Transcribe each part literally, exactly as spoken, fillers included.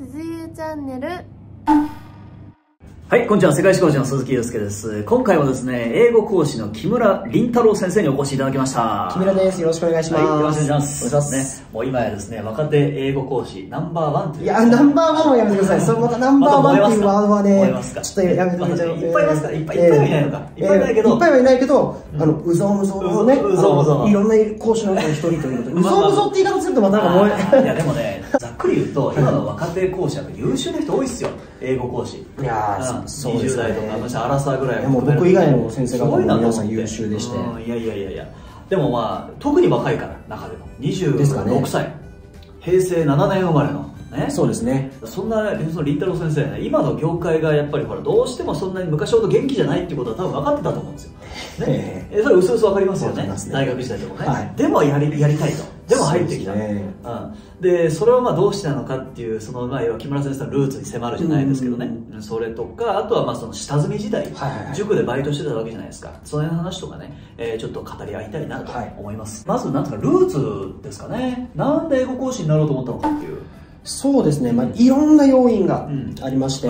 鈴ゆチャンネル。はい、こんにちは。世界史講師の鈴木祐介です。今回はですね、英語講師の木村凛太郎先生にお越しいただきました。木村です。よろしくお願いします、はい、よろしくお願いします。もう今やですね、若手英語講師ナンバーワンという、いや、ナンバーワンはやめてください。そのまたナンバーワンっていうワードはね、ちょっとやめてください。いっぱいいますから。いっぱいはいないのか、いっぱいはいないけど、いっぱいはいないけど、あのうぞうむぞうのね、うぞうむぞうのいろんな講師の一人ということで、うぞうむぞうって言い方するとまたなんかもう、いやでもね、ざっくり言うと今の若手講師は優秀な人多いっすよ、英語講師。いやー、にじゅう代とか、そしてアラサーぐらいも、僕以外の先生が皆さん優秀でして、いやいやいやいや、でもまあ特に若いから、中でもにじゅうろくさい、へいせいななねん生まれのね、そうですね。そんな凛太郎先生ね、今の業界がやっぱりほら、どうしてもそんなに昔ほど元気じゃないっていうことは多分分かってたと思うんですよ、ね、えー、それうすうす分かりますよね、ね、大学時代でもね、はい、でもやり、やりたいと、でも入ってきた、でそれはまあどうしてなのかっていう、そのまあ要は木村先生のルーツに迫るじゃないですけどね、それとか、あとはまあその下積み時代、塾でバイトしてたわけじゃないですか、そういう話とかね、えー、ちょっと語り合いたいなと思います、はい、まずなんとかルーツですかね、なんで英語講師になろうと思ったのかっていう。そうですね、まあ、いろんな要因がありまして、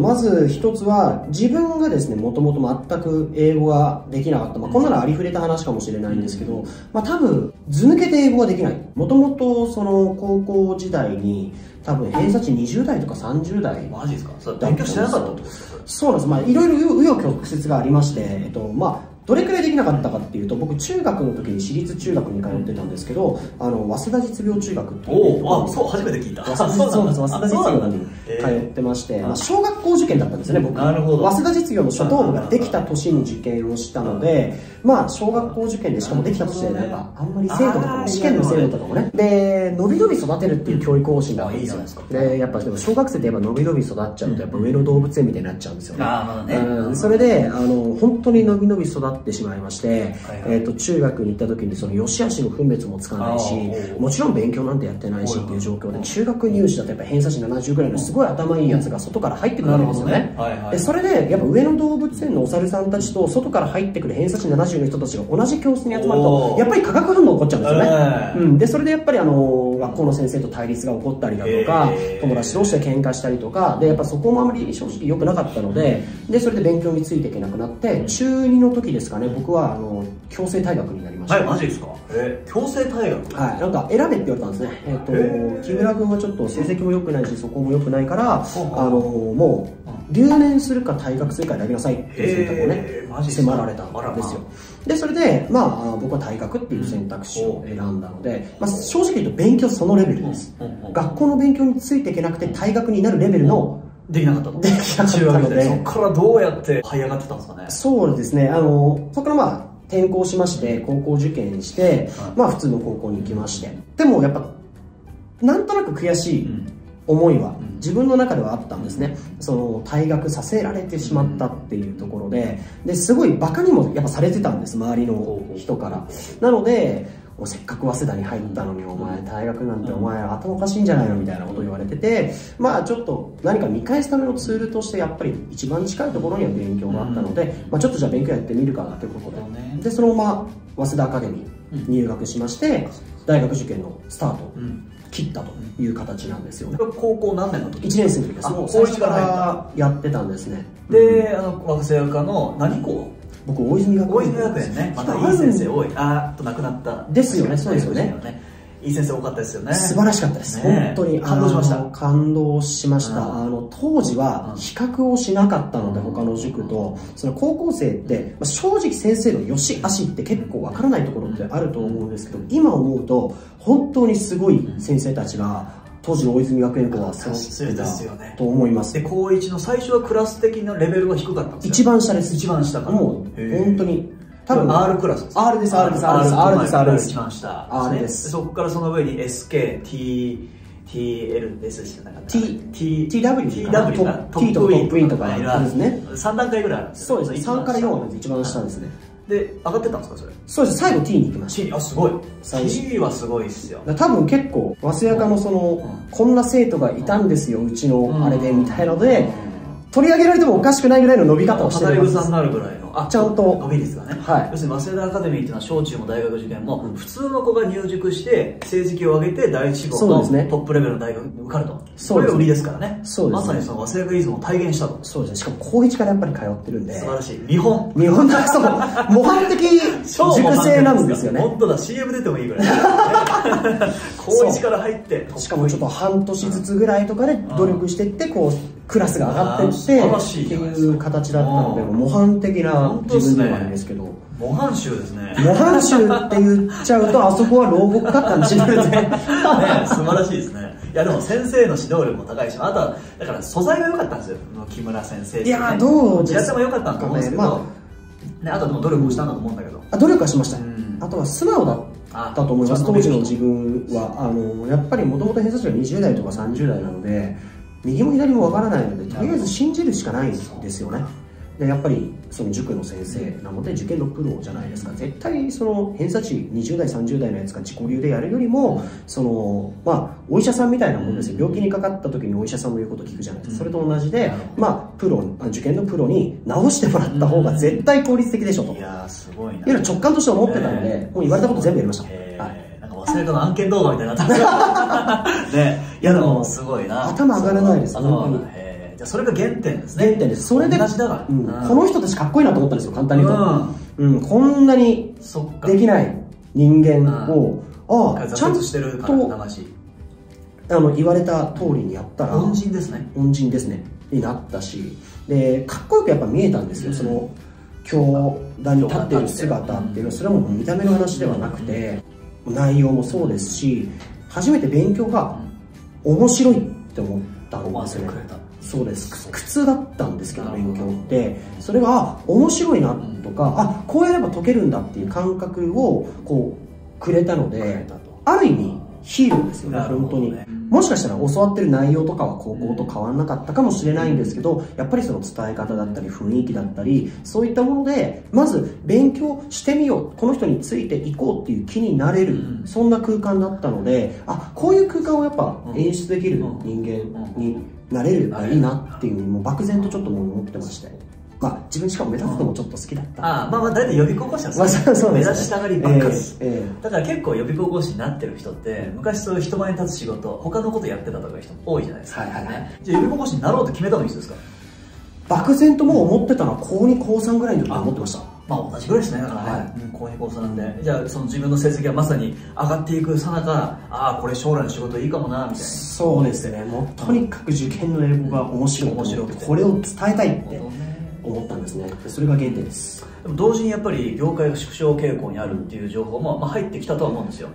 まず一つは自分がですね、もともと全く英語ができなかった、まあ、こんなのありふれた話かもしれないんですけど、うん、まあ、多分図抜けて英語ができない、もともとその高校時代に多分偏差値にじゅうだいとかさんじゅうだい、マジですか、それ勉強してなかったってことですか。そうなんです、まあ、いろいろ紆余曲折がありまして、えっとまあどれくらいできなかったかっていうと、僕中学の時に私立中学に通ってたんですけど、あの早稲田実業中学っていう、おお、そう初めて聞いた、早稲田実業に通ってまして、まあ小学校受験だったんですよね、僕。なるほど。早稲田実業の初等部ができた年に受験をしたので、まあ小学校受験で、しかもできた年で、なんかあんまり生徒とかも試験の生徒とかもね、で伸び伸び育てるっていう教育方針があるんですよ。でやっぱでも小学生ってやっぱ伸び伸び育っちゃうと、やっぱ上野動物園みたいになっちゃうんですよね。ああね。それであの本当に伸び伸び育ってしまいまして、えっと中学に行った時にその良し悪しの分別もつかないし、もちろん勉強なんてやってないしっていう状況で、中学入試だとやっぱ偏差値ななじゅうぐらいのすごい頭いいやつが外から入ってくるんですよね。でそれでやっぱ上野動物園のお猿さんたちと外から入ってくる偏差値ななじゅうの人たちが同じ教室に集まると、やっぱり化学反応起こっちゃうんですよね。でそれでやっぱりあの学校の先生と対立が起こったりだとか、友達同士で喧嘩したりとかで、やっぱそこもあまり正直良くなかったので、でそれで勉強についていけなくなって、ちゅうにの時ですかね、僕はあの強制退学になりました。はい、マジですか。えー、強制退学。はい、なんか選べって言われたんですね。えっ、ー、と、えー、木村君はちょっと成績も良くないし、そこも良くないから、あのもう留年するか退学するか選びなさいっていう選択をね、えー、マジですか。迫られたんですよ。でそれでまあ僕は退学っていう選択肢を選んだので、まあ、正直言うと勉強そのレベルです。学校の勉強についていけなくて退学になるレベルの。できなかったので、そこからどうやって這い上がってたんですかね。そうですね、あのそこからまあ転校しまして、高校受験して、まあ普通の高校に行きまして、でもやっぱなんとなく悔しい思いは自分の中ではあったんですね。その退学させられてしまったっていうところで、ですごいバカにもやっぱされてたんです、周りの人から。なのでせっかく早稲田に入ったのに、お前大学なんてお前頭おかしいんじゃないのみたいなこと言われてて、まあちょっと何か見返すためのツールとして、やっぱり一番近いところには勉強があったので、まあちょっとじゃあ勉強やってみるかなということで、でそのまま早稲田アカデミー入学しまして、大学受験のスタートを切ったという形なんですよね。高校何年の時？いちねん生の時です。もう最初からやってたんですね。であの早稲田の何校、僕大泉学園ね、またいい先生多い、あーっと亡くなったですよね。そうですよね、いい先生多かったですよね。素晴らしかったです、本当に感動しました。感動しました。あの当時は比較をしなかったので、他の塾と。その高校生って正直先生の良し悪しって結構わからないところってあると思うんですけど、今思うと本当にすごい先生たちが、当時の大泉学園校はそうだと思います。で高いちの最初はクラス的なレベルが低かったんですよ。一番下です。一番下からもう本当に多分 R クラスです。 R です R です R です R です R です。一番下 R です。そこからその上に エスケーティーエルエス じゃなかった ティーダブリュー か、 T とトップインとかね、さんだんかいぐらいあるんです。そうです。さんからよんなんです、一番下ですね。で上がってたんですかそれ。そうです。最後 ティー に行きました。あ、すごい。 ティー はすごいっすよ。多分結構早稲田のそのこんな生徒がいたんですよ、うちのあれでみたいので、取り上げられてもおかしくないぐらいの伸び方をしてるんです。語り草になるぐらいの、あ、ちゃんと伸び率がね、はい、要するに早稲田アカデミーっていうのは小中も大学受験も普通の子が入塾して成績を上げて第一志望のトップレベルの大学に受かると、そうですね、これが売りですからね。そうですね、まさにその早稲田イズムを体現したと。そうですね、しかも高いちからやっぱり通ってるんで素晴らしい。日本日本だそう模範的塾生なんですよね。本当だ、 シーエム 出てもいいぐらい高いちから入って、しかもちょっと半年ずつぐらいとかで努力していってこうクラスが上がっていってっていう形だったので、模範的な自分ではないんですけど、模範集ですね。模範集って言っちゃうと、あそこは牢獄か感じるんですね。素晴らしいですね。いやでも先生の指導力も高いし、あとはだから素材が良かったんですよ、木村先生って。いやどうですかね、も良かったと思うんですけどね。あとでも努力もしたんだと思うんだけど、あ、努力はしました。あとは素直だだと思います。当時の自分はあのやっぱりもともと偏差値がにじゅう代とかさんじゅう代なので。右も左もわからないので、とりあえず信じるしかないんですよね。でやっぱりその塾の先生なので、受験のプロじゃないですか。絶対その偏差値にじゅう代さんじゅう代のやつが自己流でやるよりも、そのまあお医者さんみたいなもんですよ。病気にかかった時にお医者さんの言うこと聞くじゃないですか。それと同じで、まあプロ、受験のプロに直してもらった方が絶対効率的でしょと、いやすごいな、直感として思ってたので、もう言われたこと全部やりました。はい、忘れたの案件動画みたいになったんですよ。ね、いやでもすごいな。頭上がらないです。頭上がらない。じゃあそれが原点ですね。原点です。それでこの人たちかっこいいなと思ったんですよ。簡単に言うと、こんなにできない人間をああちゃんとあの言われた通りにやったら恩人ですね。恩人ですね。になったし、でかっこよくやっぱ見えたんですよ。その教壇に立っている姿っていうのは、それはもう見た目の話ではなくて。内容もそうですし、初めて勉強が面白いって思ったんですよね。そうです、苦痛だったんですけど、勉強って。それは面白いなとか、うん、あ、こうやれば解けるんだっていう感覚をこうくれたので、ある意味ヒーローですよね、本当に。もしかしたら教わってる内容とかは高校と変わらなかったかもしれないんですけど、やっぱりその伝え方だったり雰囲気だったり、そういったものでまず勉強してみよう、この人についていこうっていう気になれる、うん、そんな空間だったので、あ、こういう空間をやっぱ演出できる人間になれればいいなっていうふうに、もう漠然とちょっと思ってまして。まあ、自分しかも目立つのもちょっと好きだった。ああ、まあまあ大体予備高校生はそう目立ちたがりばっかり、えーえー、だから結構予備高校生になってる人って昔そういう人前に立つ仕事他のことやってたとかいう人も多いじゃないですか。じゃあ予備高校生になろうと決めたのいつですか？漠然ともう思ってたのは高に高さんぐらいの時に思ってました。まあ同じぐらいですね。だからね、公平交差なんで、じゃあその自分の成績がまさに上がっていくさなか、ああこれ将来の仕事いいかもなみたいな。そうですね、もうとにかく受験の英語が面白い、面白くてこれを伝えたいって思ったんですね。それが原点です。でも同時にやっぱり業界が縮小傾向にあるっていう情報もまあ入ってきたとは思うんですよ。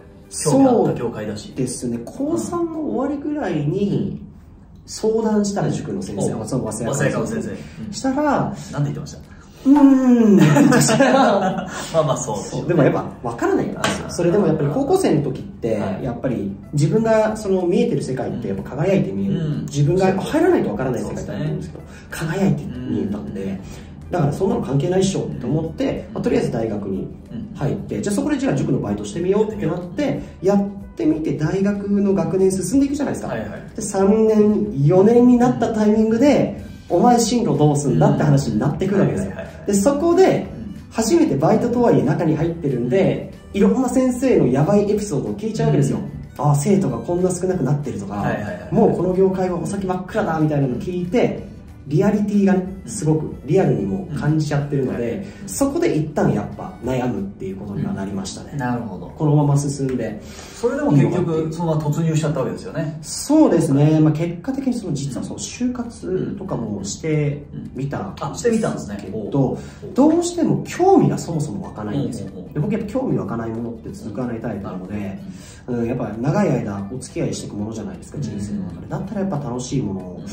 興味あった業界だしですね。高さんの終わりぐらいに相談したら塾の先生、早稲田先生したら何て言ってました？うーんまあまあそうです、ね、でもやっぱ分からないから、それでもやっぱり高校生の時ってやっぱり自分がその見えてる世界ってやっぱ輝いて見える、うん、自分が入らないと分からない世界だと思うんですけど、ね、輝いて見えたんで、うん、だからそんなの関係ないっしょと思って、まあ、とりあえず大学に入って、うん、じゃあそこでじゃあ塾のバイトしてみようってなってやってみて、大学の学年進んでいくじゃないですか、はい、はい、でさんねんよねんになったタイミングでお前進路どうすんだって話になってくるわけですよ。でそこで初めてバイトとはいえ中に入ってるんで、いろんな先生のやばいエピソードを聞いちゃうわけですよ。ああ生徒がこんな少なくなってるとか、もうこの業界はお先真っ暗だみたいなのを聞いて、リアリティがねすごくリアルにも感じちゃってるので、そこで一旦やっぱ悩むっていうことにはなりましたね。なるほど。このまま進んで、それでも結局そのまま突入しちゃったわけですよね。そうですね、まあ、結果的にその実はその就活とかもしてみた、あ、してみたんですね。どうしても興味がそもそも湧かないんですよ。で僕やっぱ興味湧かないものって続かないタイプなので、うん、やっぱ長い間お付き合いしていくものじゃないですか、人生の中で。だったらやっぱ楽しいものを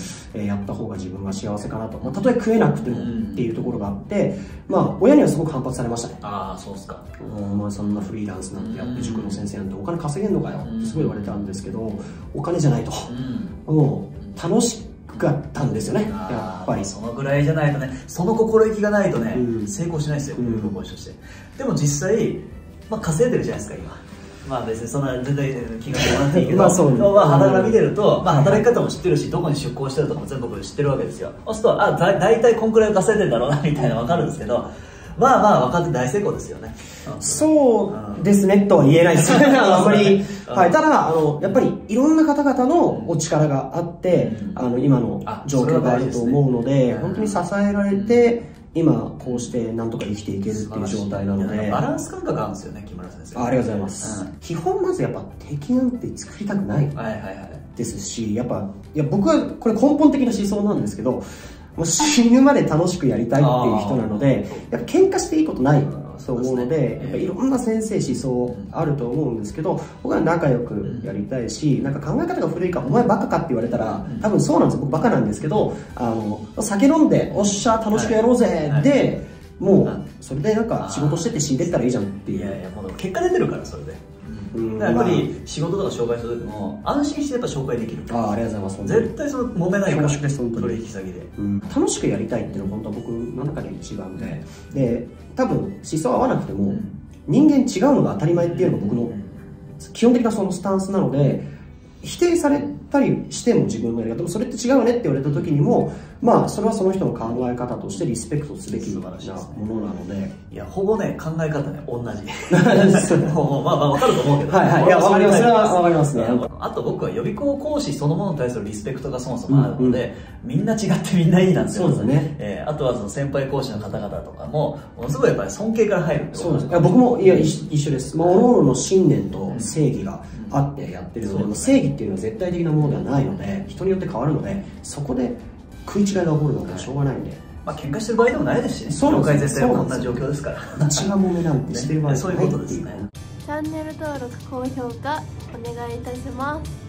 やった方が自分は幸せかなと、まあ、例え食えなくてもっていうところがあって、まあ、親にはすごく反発されましたね。ああ、そうですか。お前そんなフリーランスなんてやって、塾の先生なんてお金稼げんのかよってすごい言われたんですけど、お金じゃないと、もう楽しかったんですよね、やっぱり。そのぐらいじゃないとね、その心意気がないとね、うん、成功しないですよ、高校生として。でも実際、まあ、稼いでるじゃないですか、今。まあ別にそんな出てる気がしなくていいけど、まあそう、まあ肌から見てると、まあ働き方も知ってるし、どこに出向してるとかも全部僕知ってるわけですよ。そうすると、あ、だ大体こんくらい稼いでんだろうなみたいなの分かるんですけど、まあまあ分かって大成功ですよね。そうですねとは言えないですよね、あんまり。はい、ただあのやっぱりいろんな方々のお力があって、あの今の状況があると思うので、本当に支えられて。今こうしてなんとか生きていけるっていう状態なので、バランス感覚があるんですよね、木村先生。ありがとうございます、うん、基本まずやっぱ敵なんて作りたくないですし、やっぱいや僕はこれ根本的な思想なんですけど、もう死ぬまで楽しくやりたいっていう人なので、やっぱ喧嘩していいことないと思うので、やっぱいろんな先生思想あると思うんですけど、僕は仲良くやりたいし、なんか考え方が古いからお前バカかって言われたら多分そうなんですよ。僕バカなんですけど、あの酒飲んでおっしゃ楽しくやろうぜで、もうそれでなんか仕事してて死んでったらいいじゃんっていう。いやいや、もう結果出てるからそれで。やっぱり仕事とか紹介する時も安心してやっぱ紹介できる。あありがとうございます。絶対その揉めないから、取引先で楽しくやりたいっていうのが本当僕の中で一番で、で多分思想合わなくても人間違うのが当たり前っていうのが僕の基本的なそのスタンスなので、否定されたりしても自分のやり方もそれって違うねって言われた時にも、まあそれはその人の考え方としてリスペクトすべきものなので、いやほぼね考え方ね同じ。まあまあわかると思うけど。はいはい。いやわかります。それはわかりますね。あと僕は予備校講師そのものに対するリスペクトがそもそもあるので、みんな違ってみんないいなんですよ。そうですね。えあとはその先輩講師の方々とかもものすごいやっぱり尊敬から入るってこと。そうです。いや僕もいや一緒です。もう各々の信念と正義があってやってるので、正義っていうのは絶対的なものではないので、人によって変わるので、そこで食い違いが起こるのはしょうがないんで、まあ喧嘩してる場合でもないですしね。そうですね。絶対こんな状況ですから。一番もめなんてしてる場合じゃないっていう。そういうことですね。チャンネル登録高評価お願いいたします。